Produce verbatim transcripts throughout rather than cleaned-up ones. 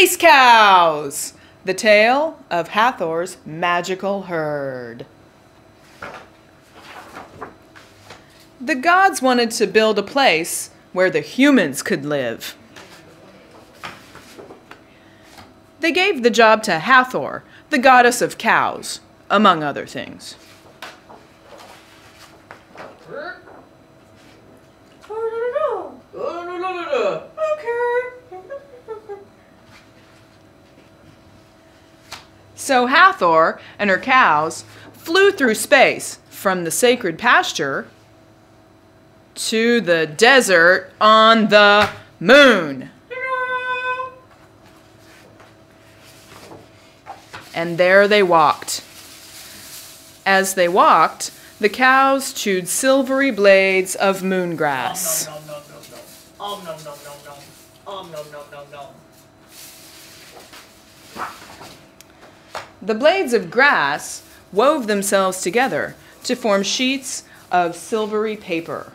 Space Cows, the tale of Hathor's magical herd. The gods wanted to build a place where the humans could live. They gave the job to Hathor, the goddess of cows, among other things. So Hathor and her cows flew through space from the sacred pasture to the desert on the moon. And there they walked. As they walked, the cows chewed silvery blades of moon grass. Om nom nom nom nom. Om nom nom nom nom. Om nom nom nom nom. The blades of grass wove themselves together to form sheets of silvery paper.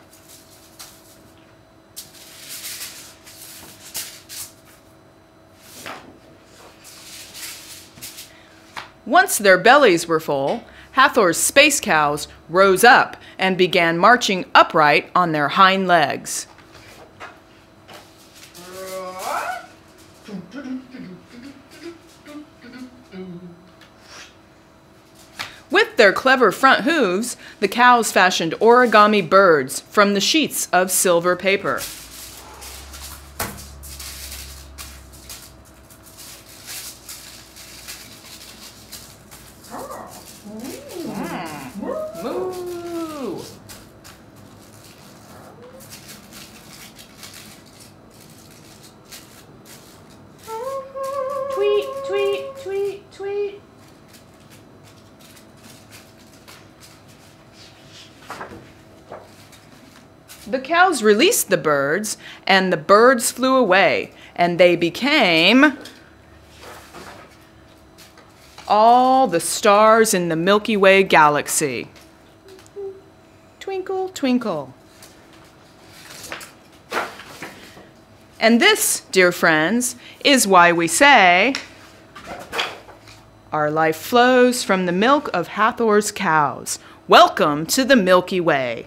Once their bellies were full, Hathor's space cows rose up and began marching upright on their hind legs. With their clever front hooves, the cows fashioned origami birds from the sheets of silver paper. Moo! Tweet, tweet, tweet, tweet. The cows released the birds, and the birds flew away, and they became all the stars in the Milky Way galaxy. Twinkle, twinkle. And this, dear friends, is why we say, our life flows from the milk of Hathor's cows. Welcome to the Milky Way.